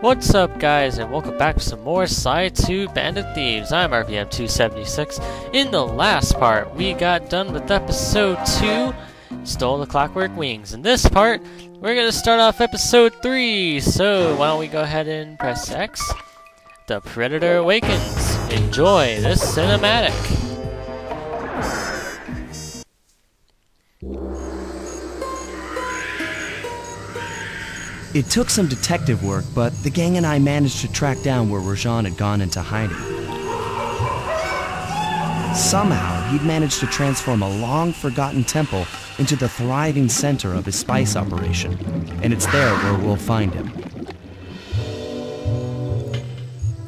What's up guys, and welcome back to some more Sly 2 Bandit Thieves. I'm rbm276. In the last part, we got done with episode 2, Stole the Clockwork Wings. In this part, we're gonna start off episode 3, so why don't we go ahead and press X. The Predator awakens. Enjoy this cinematic. It took some detective work, but the gang and I managed to track down where Rajan had gone into hiding. Somehow, he'd managed to transform a long-forgotten temple into the thriving center of his spice operation, and it's there where we'll find him.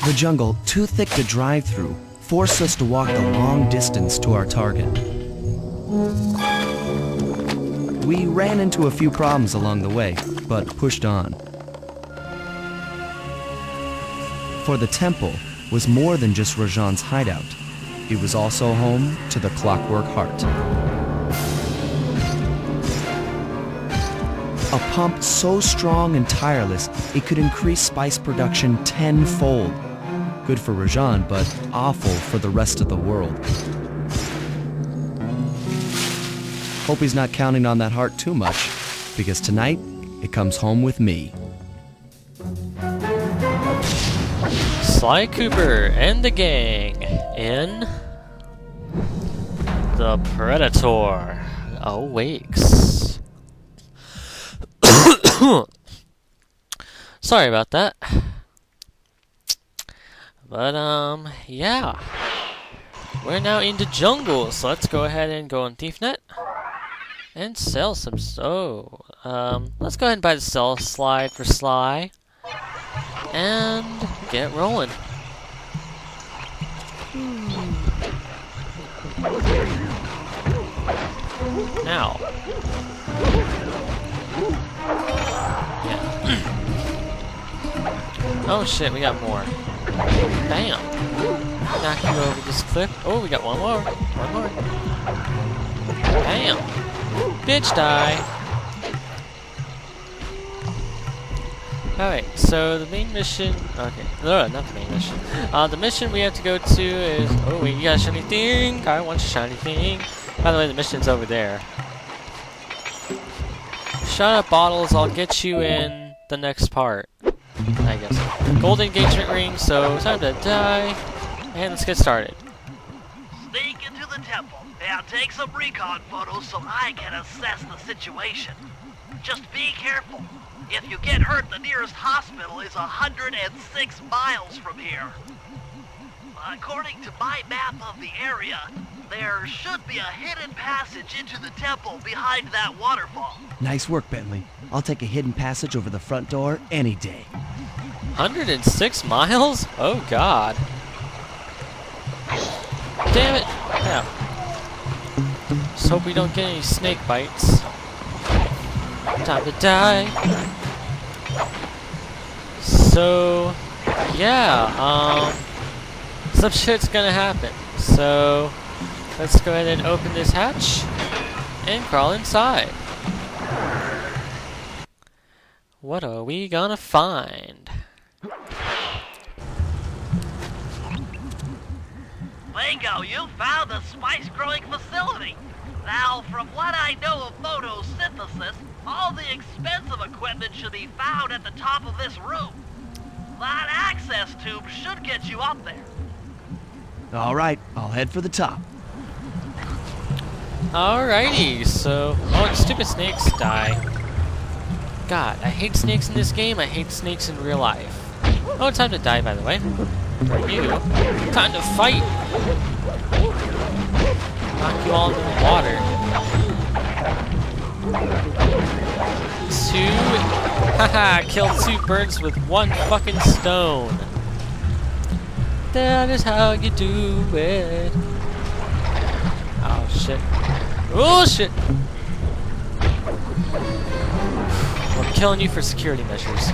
The jungle, too thick to drive through, forced us to walk the long distance to our target. We ran into a few problems along the way, but pushed on. For the temple was more than just Rajan's hideout. It was also home to the Clockwork Heart. A pump so strong and tireless, it could increase spice production tenfold. Good for Rajan, but awful for the rest of the world. Hope he's not counting on that heart too much, because tonight, it comes home with me. Sly Cooper and the gang in The Predator Awakes. Sorry about that. But yeah. We're now in the jungle, so let's go ahead and go on Thiefnet. And sell some. Let's go ahead and buy the sell slide for Sly. And get rolling. Now. Yeah. Oh shit, we got more. Bam. Knock you over this cliff. Oh, we got one more. One more. Bam. Bitch die! Alright, so the main mission... Okay, no, not the main mission. The mission we have to go to is... Oh, we got a shiny thing! I want a shiny thing! By the way, the mission's over there. Shut up, bottles, I'll get you in the next part. I guess. Gold engagement ring, so time to die. And let's get started. Sneak into the temple. Now take some recon photos so I can assess the situation. Just be careful. If you get hurt, the nearest hospital is 106 miles from here. According to my map of the area, there should be a hidden passage into the temple behind that waterfall. Nice work, Bentley. I'll take a hidden passage over the front door any day. 106 miles? Oh, God. Damn it. Yeah. Just hope we don't get any snake bites. Time to die. So, yeah, some shit's gonna happen. So, let's go ahead and open this hatch and crawl inside. What are we gonna find? Bingo, you found the spice growing facility! Now, from what I know of photosynthesis, all the expensive equipment should be found at the top of this room. That access tube should get you up there. Alright, I'll head for the top. Alrighty, so... Oh, stupid snakes die. God, I hate snakes in this game, I hate snakes in real life. Oh, time to die, by the way. You. Time to fight! Knock you all into the water. Two... Haha! Killed two birds with one fucking stone. That is how you do it. Oh shit. Oh shit! We're killing you for security measures.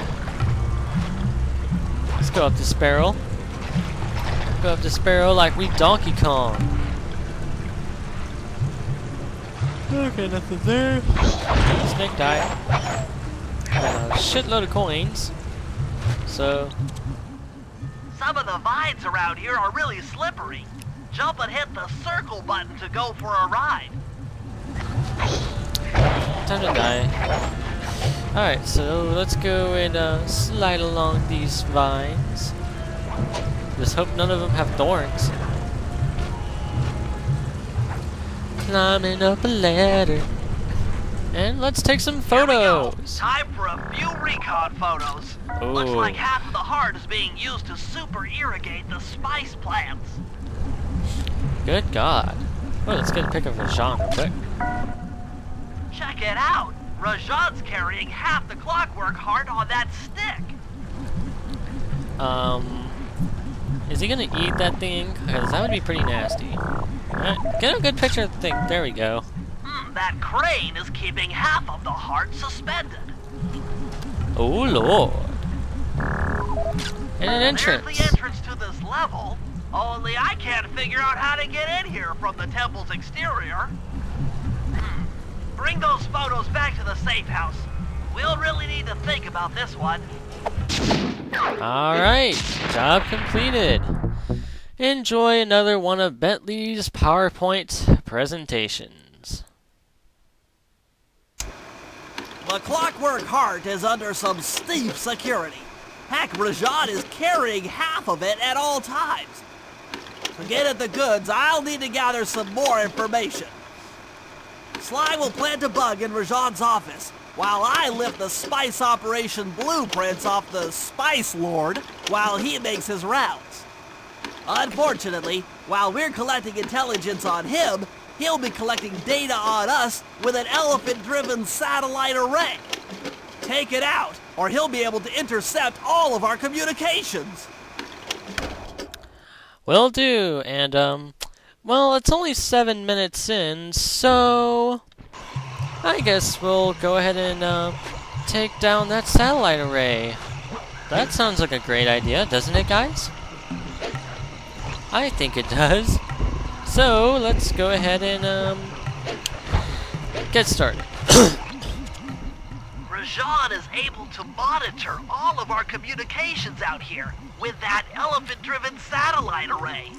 Let's go up this barrel. Go up this barrel like we Donkey Kong. Okay, nothing there. Snake died. Shitload of coins. So some of the vines around here are really slippery. Jump and hit the circle button to go for a ride. Time to die. Alright, so let's go and slide along these vines. Just hope none of them have thorns. Climbing up a ladder. And let's take some photos. Time for a few recon photos. Oh. Looks like half of the heart is being used to super irrigate the spice plants. Good God. Well, let's get a pic of Rajan real quick. Check it out. Rajan's carrying half the clockwork heart on that stick. Is he gonna eat that thing? Because that would be pretty nasty. Alright, get a good picture of the thing. There we go. That crane is keeping half of the heart suspended. Oh Lord. And an entrance. There's the entrance to this level, only I can't figure out how to get in here from the temple's exterior. Bring those photos back to the safe house. We'll really need to think about this one. Alright, job completed. Enjoy another one of Bentley's PowerPoint presentations. The clockwork heart is under some steep security. Heck, Rajan is carrying half of it at all times. To get at the goods, I'll need to gather some more information. Sly will plant a bug in Rajan's office, while I lift the spice operation blueprints off the Spice Lord while he makes his rounds. Unfortunately, while we're collecting intelligence on him, he'll be collecting data on us with an elephant-driven satellite array. Take it out, or he'll be able to intercept all of our communications. Will do, and, well, it's only 7 minutes in, so I guess we'll go ahead and, take down that satellite array. That sounds like a great idea, doesn't it, guys? I think it does. So, let's go ahead and, get started. Rajan is able to monitor all of our communications out here with that elephant-driven satellite array.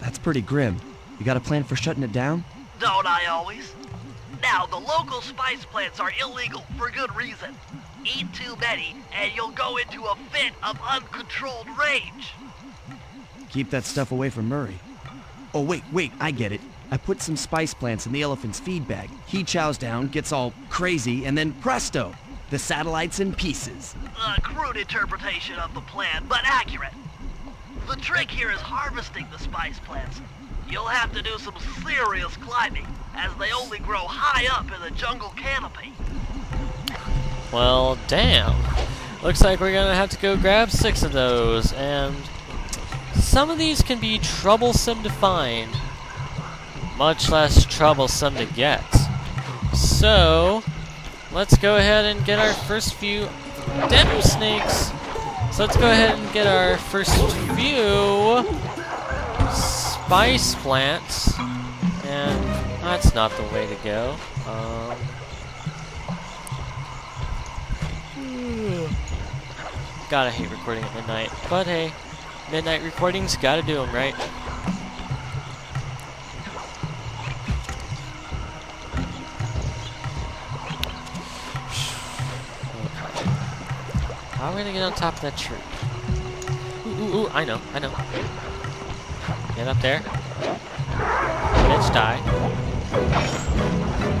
That's pretty grim. You got a plan for shutting it down? Don't I always? Now, the local spice plants are illegal for good reason. Eat too many, and you'll go into a fit of uncontrolled rage. Keep that stuff away from Murray. Oh, wait, I get it. I put some spice plants in the elephant's feed bag. He chows down, gets all crazy, and then presto! The satellite's in pieces. A crude interpretation of the plan, but accurate. The trick here is harvesting the spice plants. You'll have to do some serious climbing, as they only grow high up in the jungle canopy. Well, damn. Looks like we're gonna have to go grab 6 of those, and some of these can be troublesome to find, much less troublesome to get. So, let's go ahead and get our first few demo snakes. So let's go ahead and get our first few spice plants, and that's not the way to go. God, I hate recording at midnight, but hey. Midnight recordings, gotta do them, right? How are we gonna get on top of that tree? Ooh, I know. Get up there. Bitch, die.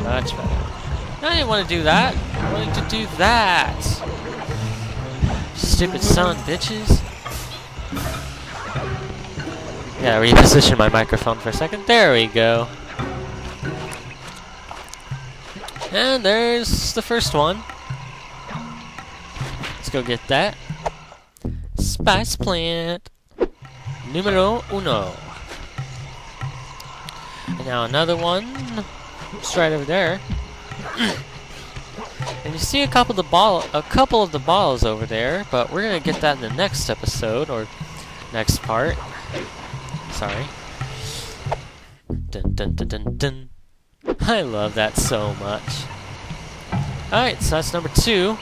Much better. I didn't want to do that. I wanted to do that. Stupid son of bitches. Yeah, reposition my microphone for a second. There we go. And there's the first one. Let's go get that. Spice plant. Numero uno. And now another one. It's right over there. And you see a couple of the balls over there, but we're gonna get that in the next episode or next part. Sorry. Dun, dun, dun, dun, dun. I love that so much. Alright, so that's number 2.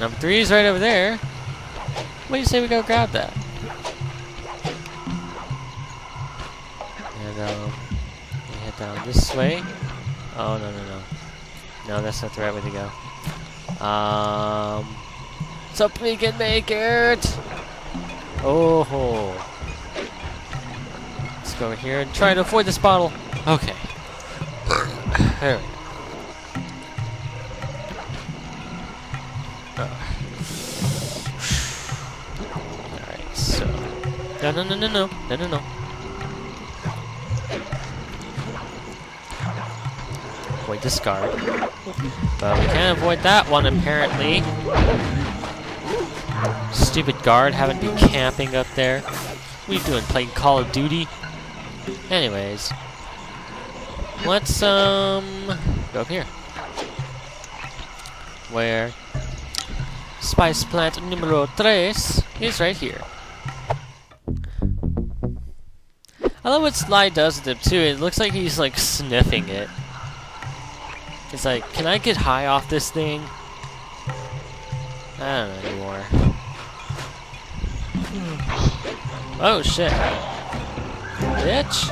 Number 3 is right over there. What do you say we go grab that? And we head down this way. Oh, no, no, no. No, that's not the right way to go. So we can make it! Oh, ho. Let's go over here and try to avoid this bottle. Okay. There we go. Alright, so. No, no, no, no, no. No, no, no. Avoid discard. But we can't avoid that one, apparently. Stupid guard haven't been camping up there. What are you doing, playing Call of Duty? Anyways. Let's, go up here. Where Spice Plant numero 3 is right here. I love what Sly does with it too. It looks like he's like sniffing it. It's like, can I get high off this thing? I don't know anymore. Oh shit. Bitch.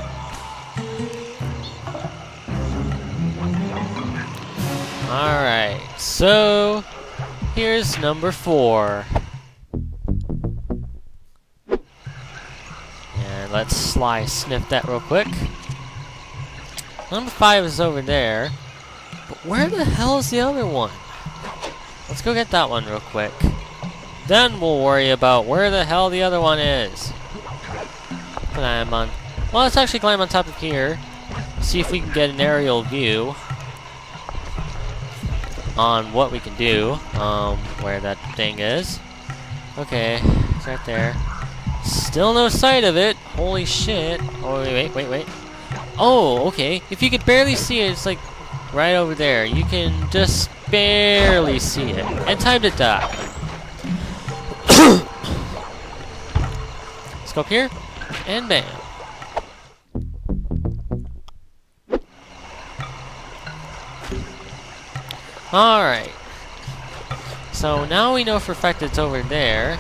Alright, so here's number 4. And let's Sly sniff that real quick. Number 5 is over there. But where the hell is the other one? Let's go get that one real quick. Then we'll worry about where the hell the other one is. Climb on. Well, let's actually climb on top of here. See if we can get an aerial view on what we can do, where that thing is. Okay, it's right there. Still no sight of it. Holy shit. Oh, wait, wait, wait. Oh, okay. If you could barely see it, it's like right over there. You can just barely see it. And time to die. Let's go up here. And bam. Alright, so now we know for a fact it's over there.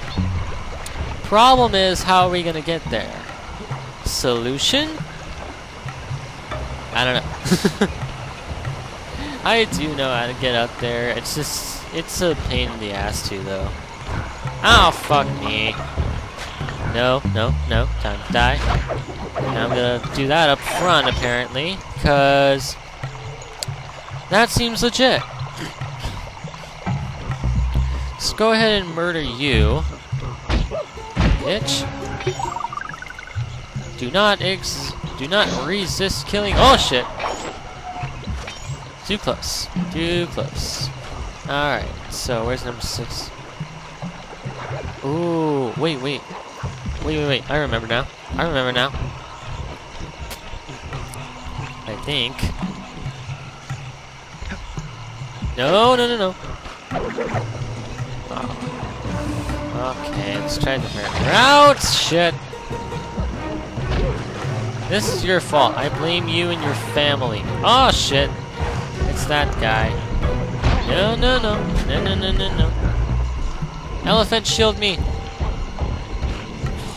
Problem is, how are we gonna get there? Solution? I don't know. I do know how to get up there, it's just, it's a pain in the ass too though. Oh, fuck me. No, no, no, time to die. And I'm gonna do that up front apparently, cause that seems legit. Let's go ahead and murder you, bitch. Do not resist killing. Oh shit! Too close. Too close. All right. So where's number 6? Ooh, wait, wait, wait, wait, wait. I remember now. I remember now. I think. No, no, no, no. Oh. Okay, let's try to figure her out. Shit. This is your fault. I blame you and your family. Oh shit. It's that guy. No, no, no. No, no, no, no, no. Elephant shield me.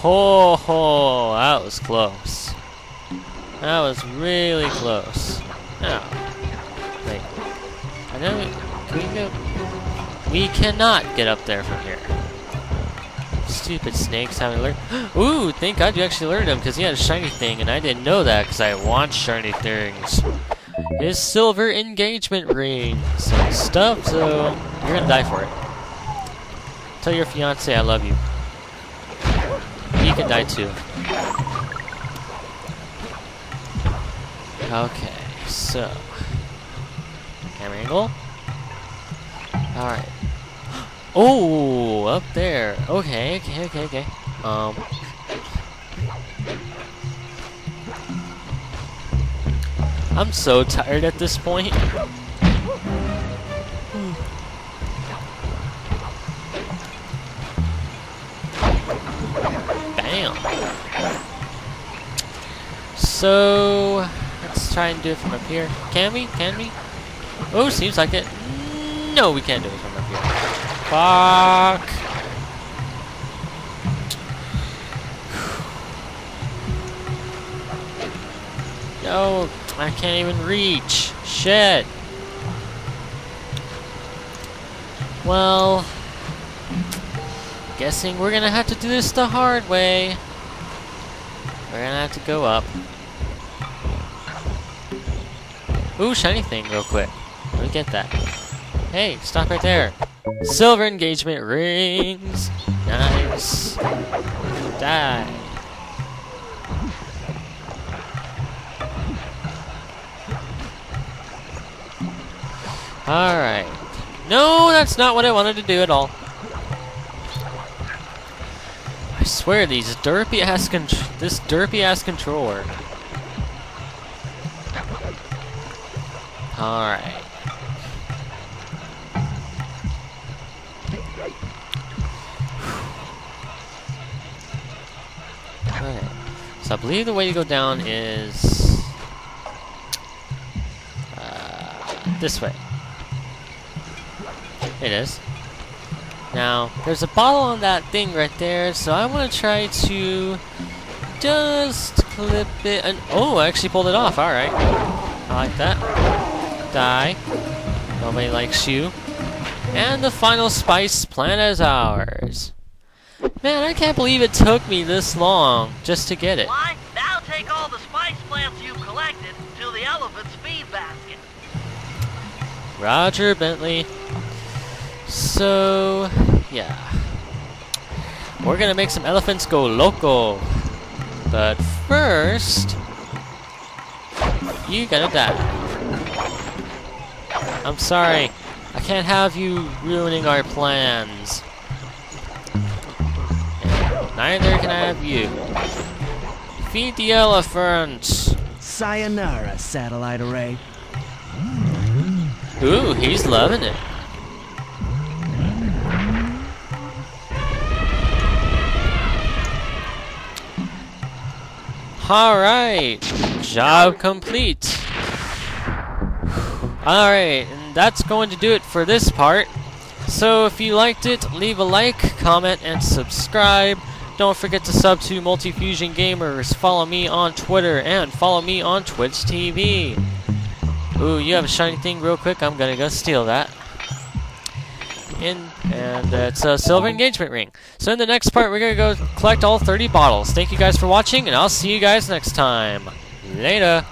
Ho, ho. That was close. That was really close. Oh. No, we cannot get up there from here. Stupid snakes haven't learned. Ooh, thank God you actually learned him, because he had a shiny thing, and I didn't know that because I want shiny things. His silver engagement ring, some stuff. So you're gonna die for it. Tell your fiance I love you. He can die too. Okay, so. Camera angle. Alright. Oh, up there. Okay, okay, okay, okay. I'm so tired at this point. Bam. So, let's try and do it from up here. Can we? Can we? Oh, seems like it. No, we can't do it from up here. Fuck. No, I can't even reach. Shit. Well, guessing we're gonna have to do this the hard way. We're gonna have to go up. Ooh, shiny thing real quick. Let me get that. Hey, stop right there. Silver engagement rings. Nice. Die. Alright. No, that's not what I wanted to do at all. I swear these derpy ass controller. Alright. Alright. So I believe the way to go down is this way. It is. Now, there's a bottle on that thing right there, so I want to try to just clip it. And oh, I actually pulled it off. All right. I like that. Die. Nobody likes you. And the final spice plant is ours. Man, I can't believe it took me this long just to get it. Why? Now take all the spice plants you collected to the elephant's feed basket. Roger, Bentley. So, yeah. We're gonna make some elephants go loco. But first, you gotta die. I'm sorry. I can't have you ruining our plans. And neither can I have you. Feed the elephants. Sayonara, satellite array. Ooh, he's loving it. Alright, job complete. Alright, and that's going to do it for this part. So if you liked it, leave a like, comment, and subscribe. Don't forget to sub to Multifusion Gamers. Follow me on Twitter and follow me on Twitch TV. Ooh, you have a shiny thing real quick. I'm gonna go steal that. And it's a silver engagement ring. So in the next part, we're going to go collect all 30 bottles. Thank you guys for watching, and I'll see you guys next time. Later.